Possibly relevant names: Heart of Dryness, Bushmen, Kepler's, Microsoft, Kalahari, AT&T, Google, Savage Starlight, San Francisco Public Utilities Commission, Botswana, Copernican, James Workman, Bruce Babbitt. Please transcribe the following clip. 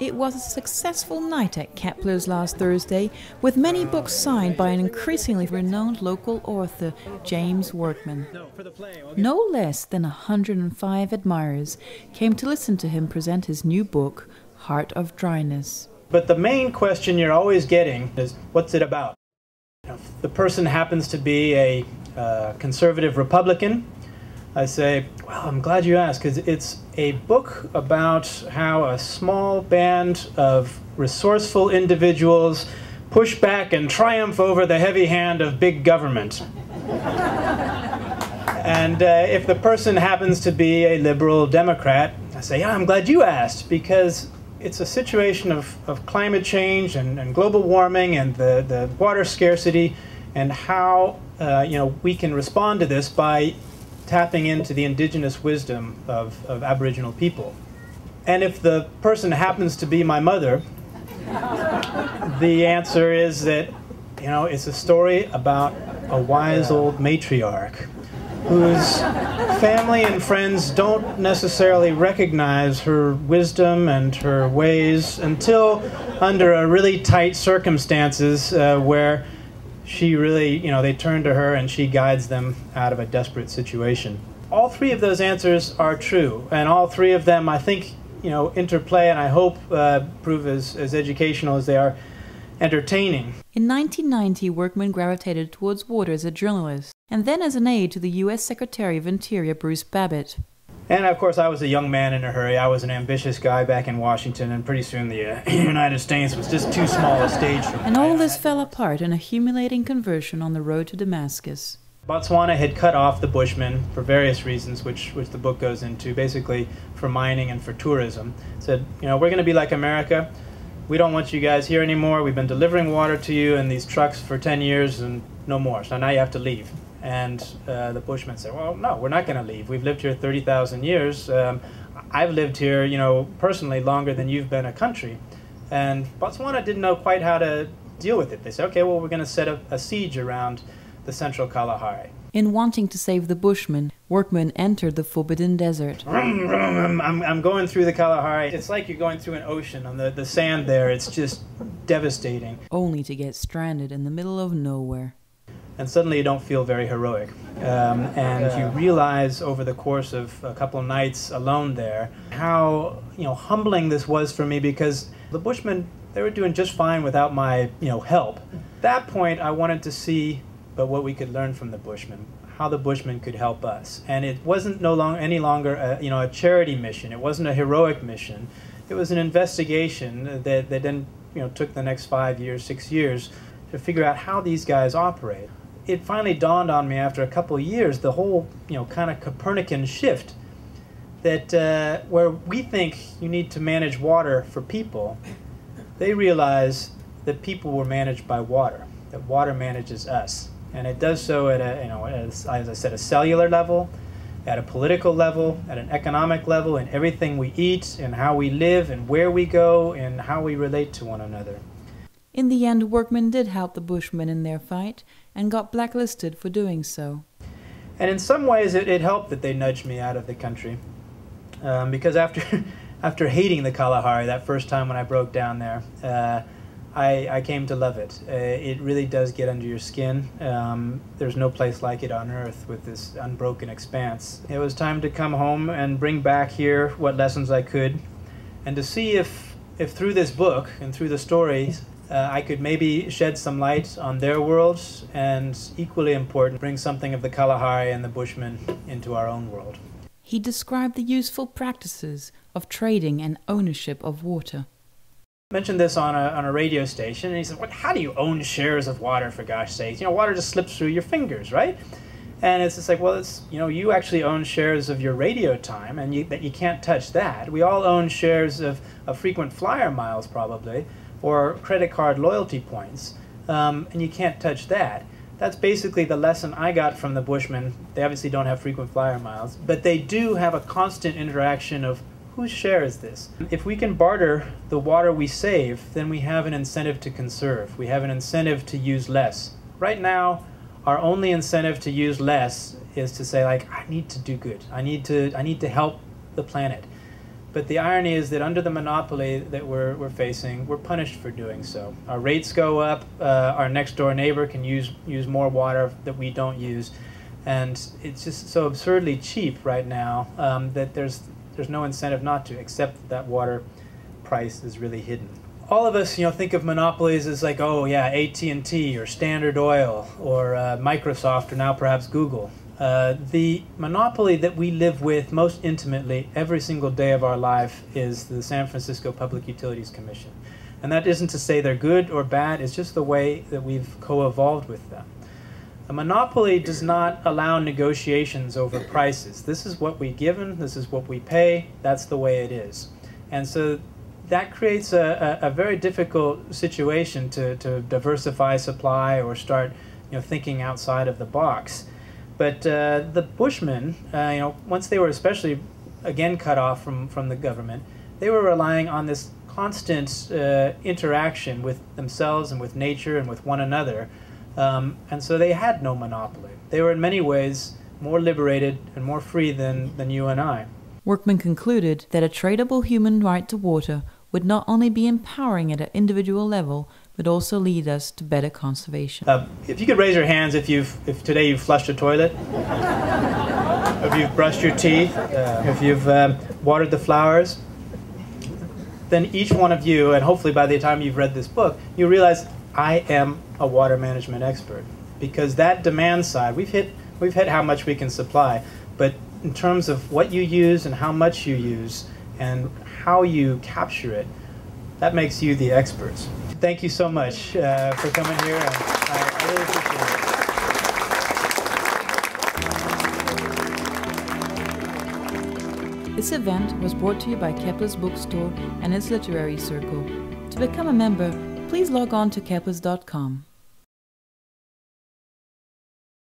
it was a successful night at Kepler's last Thursday, with many books signed by an increasingly renowned local author, James Workman. No less than 105 admirers came to listen to him present his new book, Heart of Dryness. But the main question you're always getting is, what's it about? If the person happens to be a conservative Republican, I say, well, I'm glad you asked, because it's a book about how a small band of resourceful individuals push back and triumph over the heavy hand of big government. And if the person happens to be a liberal Democrat, I say, yeah, I'm glad you asked, because it's a situation of climate change and global warming and the water scarcity, and how we can respond to this by tapping into the indigenous wisdom of Aboriginal people. And if the person happens to be my mother, the answer is that, it's a story about a wise old matriarch whose family and friends don't necessarily recognize her wisdom and her ways until under a really tight circumstances where she really, they turn to her and she guides them out of a desperate situation. All three of those answers are true, and all three of them, I think, interplay, and I hope prove as educational as they are entertaining. In 1990, Workman gravitated towards water as a journalist, and then as an aide to the U.S. Secretary of Interior, Bruce Babbitt. And of course, I was a young man in a hurry. I was an ambitious guy back in Washington, and pretty soon the United States was just too small a stage for me. And all this fell apart in a humiliating conversion on the road to Damascus. Botswana had cut off the Bushmen for various reasons, which the book goes into, basically for mining and for tourism. It said, we're going to be like America. We don't want you guys here anymore. We've been delivering water to you in these trucks for 10 years and no more. So now you have to leave. And the Bushmen said, well, no, we're not going to leave. We've lived here 30,000 years. I've lived here, personally longer than you've been a country. And Botswana didn't know quite how to deal with it. They said, okay, well, we're going to set up a siege around the central Kalahari. In wanting to save the Bushmen, Workman entered the forbidden desert. I'm going through the Kalahari. It's like you're going through an ocean on the sand there. It's just devastating. Only to get stranded in the middle of nowhere. And suddenly you don't feel very heroic. And you realize over the course of a couple nights alone there how humbling this was for me, because the Bushmen, they were doing just fine without my help. At that point, I wanted to see what we could learn from the Bushmen, how the Bushmen could help us. And it wasn't any longer a, a charity mission. It wasn't a heroic mission. It was an investigation that then took the next 5 years, 6 years to figure out how these guys operate. It finally dawned on me after a couple of years, the whole, kind of Copernican shift that where we think you need to manage water for people, they realize that people were managed by water, that water manages us. And it does so at a, as I said, a cellular level, at a political level, at an economic level, in everything we eat, in how we live, and where we go, and how we relate to one another. In the end, Workman did help the Bushmen in their fight and got blacklisted for doing so. And in some ways, it helped that they nudged me out of the country. Because after hating the Kalahari that first time when I broke down there, I came to love it. It really does get under your skin. There's no place like it on Earth with this unbroken expanse. It was time to come home and bring back here what lessons I could, and to see if through this book and through the stories, I could maybe shed some light on their worlds, and equally important, bring something of the Kalahari and the Bushmen into our own world. He described the useful practices of trading and ownership of water. I mentioned this on a radio station, and he said, how do you own shares of water, for gosh sakes? Water just slips through your fingers, right? And it's just like, well, it's, you actually own shares of your radio time, and you can't touch that. We all own shares of frequent flyer miles, probably, or credit card loyalty points, and you can't touch that. That's basically the lesson I got from the Bushmen. They obviously don't have frequent flyer miles, but they do have a constant interaction of, whose share is this? If we can barter the water we save, then we have an incentive to conserve. We have an incentive to use less. Right now, our only incentive to use less is to say, I need to do good. I need to help the planet. But the irony is that under the monopoly that we're facing, we're punished for doing so. Our rates go up, our next door neighbor can use more water that we don't use. And it's just so absurdly cheap right now that there's no incentive not to, except that, that water price is really hidden. All of us, you know, think of monopolies as like, oh yeah, AT&T or Standard Oil or Microsoft or now perhaps Google. The monopoly that we live with most intimately every single day of our life is the San Francisco Public Utilities Commission. And that isn't to say they're good or bad, it's just the way that we've co-evolved with them. A monopoly does not allow negotiations over prices. This is what we give them, this is what we pay, that's the way it is. And so that creates a very difficult situation to diversify supply or start, you know, thinking outside of the box. But the Bushmen, you know, once they were especially again cut off from the government, they were relying on this constant interaction with themselves and with nature and with one another, and so they had no monopoly. They were in many ways more liberated and more free than you and I. Workman concluded that a tradable human right to water would not only be empowering at an individual level, but also lead us to better conservation. If you could raise your hands if today you've flushed a toilet, if you've brushed your teeth, if you've watered the flowers, then each one of you, and hopefully by the time you've read this book, you realize I am a water management expert. Because that demand side, we've hit how much we can supply, but in terms of what you use and how much you use and how you capture it, that makes you the experts. Thank you so much for coming here. I really appreciate it. This event was brought to you by Kepler's Bookstore and its literary circle. To become a member, please log on to Kepler's.com.